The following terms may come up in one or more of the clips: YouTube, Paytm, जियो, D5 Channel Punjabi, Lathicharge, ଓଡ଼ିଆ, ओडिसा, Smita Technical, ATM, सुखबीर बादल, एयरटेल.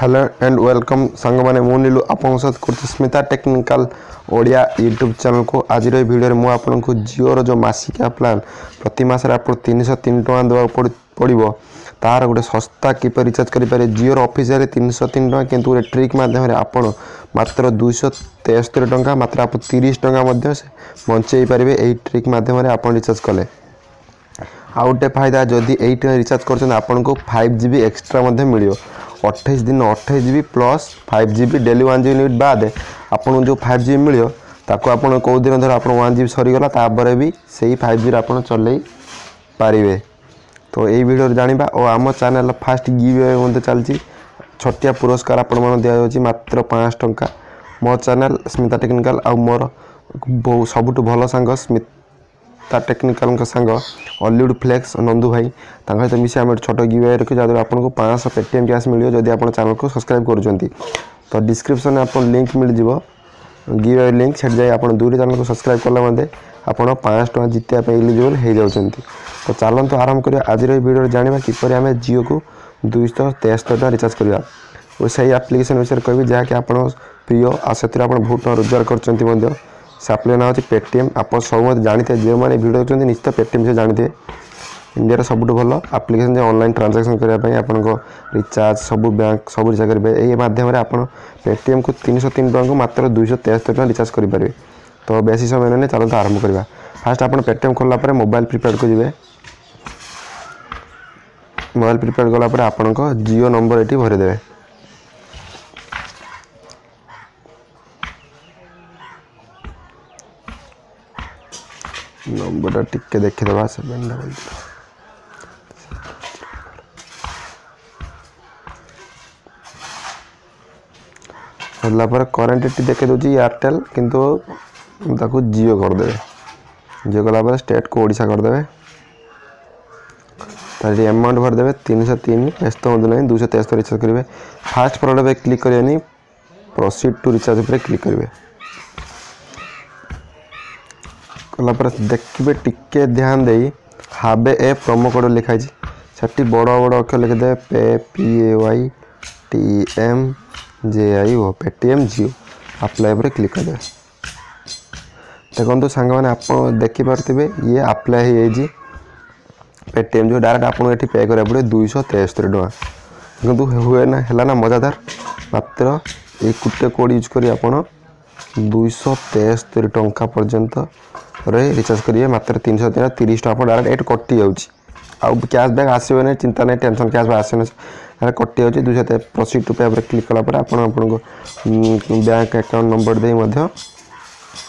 Hello and welcome सांग माने मुनिलु आपन साथ करते Smita technical Odia YouTube channel को आज भिडियो में आपन को जियो रो जो मासिकिया प्लान प्रति मास रे आपन 303 टका देवा पड़िबो तार गोटे सस्ता किपर रिचार्ज करि पारे जियो रो ऑफिसर रे 303 टका किंतु रे ट्रिक माध्यम रे आपन मात्र 273 टका मात्र आप 30 टका मध्ये बंचै पारिबे एही ट्रिक माध्यम रे आपन रिचार्ज करले आउटे फायदा जदि एही रिचार्ज करछन आपन को 5GB एक्स्ट्रा मध्ये मिलियो 28 दिन 28GB plus 5GB daily 1GB limit बाद आपन जो 5GB मिलियो ताको आपन को दिन धर आपन 1GB सरी गला ता बारे भी सही 5GB आपन चलई पारिबे। तो एही वीडियो जानिबा ओ हमर चैनल फर्स्ट गिवअवे मध्ये चलची छटिया पुरस्कार आपन मन दिया होची मात्र 5 टंका मोर चैनल स्मिता टेक्निकल आ मोर सबुटु भलो संग स्मिता टेक्निकल का संग हॉलीवुड फ्लेक्स नंदू भाई तांका तो मिसे हम छोटो गिवअवे रखि जादर आपन को 500 पेटीएम कैश मिलियो जदी आपन चैनल को सब्सक्राइब कर जोंती तो डिस्क्रिप्शन में आपन लिंक मिल जिवो गिवअवे लिंक छड जाय आपन दूरी चैनल को सब्सक्राइब करला मते आपन 5 टका जितिया पे एलिजिबल हे जाउचंती। तो चालन तो आराम करियो आज रे वीडियो जानिबा किपर हम जियो को 273 टका रिचार्ज करिया ओ सही एप्लीकेशन विषय कहबी जहा कि आपन प्रिय आ सेतिर आपन बहुत रोजगार करचंती मते साप्ले ना होची पेटीएम आपन सब मत जानिते जे माने वीडियो देखचंती निश्चित पेटीएम से जानिते इंडिया रे सबुट भलो एप्लीकेशन जे ऑनलाइन ट्रांजैक्शन करिया पई आपन को रिचार्ज सब बैंक सब रिचार्ज करबे ए माध्यम रे आपन पेटीएम को 303 टका को मात्र 273 टका रिचार्ज करि पारे। तो बेसी समय ने चालू आरंभ करबा फास्ट आपन पेटीएम खोलला पर मोबाइल प्रीपेड को जिवे मोबाइल प्रीपेड गला पर आपन को जियो नंबर एटी भरे देबे नंबर टिके देखे देबा 700 होला पर करंट टी देखे दोजी एयरटेल किंतु ताको जियो कर देबे जियो गला पर स्टेट को ओडिसा कर देबे तारी अमाउंट भर देबे 303 व्यस्त होदो नै 273 रिचार्ज करबे फास्ट फॉरवर्ड पे क्लिक करियानी प्रोसीड टू रिचार्ज पे क्लिक करबे कला पर देखिबे टिके ध्यान देई हाबे ए प्रोमो कोड लिखाई छी सेठी बडो बडो अक्षर लिख दे पे PAYTM JIO Paytm जियो apply पर क्लिक कर दे देखंतु संग माने आपन देखि परतिबे ये अप्लाई हे जी पेटीएम जो डायरेक्ट आपन एठी पे करे पड़े 273 टका किंतु होए ना हला ना मजादार मात्र एक कुटे कोड यूज करी आपन 273 टका पर्यंत रे रिचार्ज करिए मात्र 330 टका डायरेक्ट एट कटि जाउची आ कैशबैक आसीबे नै चिंता नै टेंशन कैशबैक आसीने रे कटि जाउची 200 प्रोसीड टू पे पर क्लिक कला पर आपन आपन को बैंक अकाउंट नंबर दे मध्य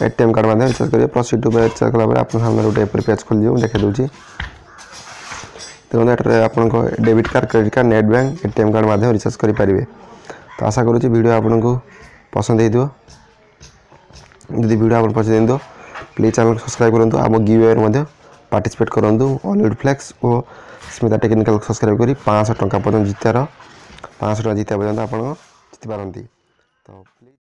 एटीएम कार्ड माने रिचार्ज करिए प्रोसीड टू पे रिचार्ज कला पर आपन सामने ओटे पेज खोल दियौ देखा दोची तोने रे आपन को debit card credit card net bank ATM card माने रिचार्ज करि पारिबे। तो आशा करूची वीडियो आपन को पसंद हे दियो यदि वीडियो आपन पसंद हेंदो प्लीज चैनल को सब्सक्राइब करंतु आम गिवअवे मध्ये पार्टिसिपेट करंतु हॉलीवुड फ्लेक्स और स्मिता टेक्निकल को सब्सक्राइब करी 500 टका पर्यंत जितार 500 टका जिता पर्यंत आपन जिति पारंती। तो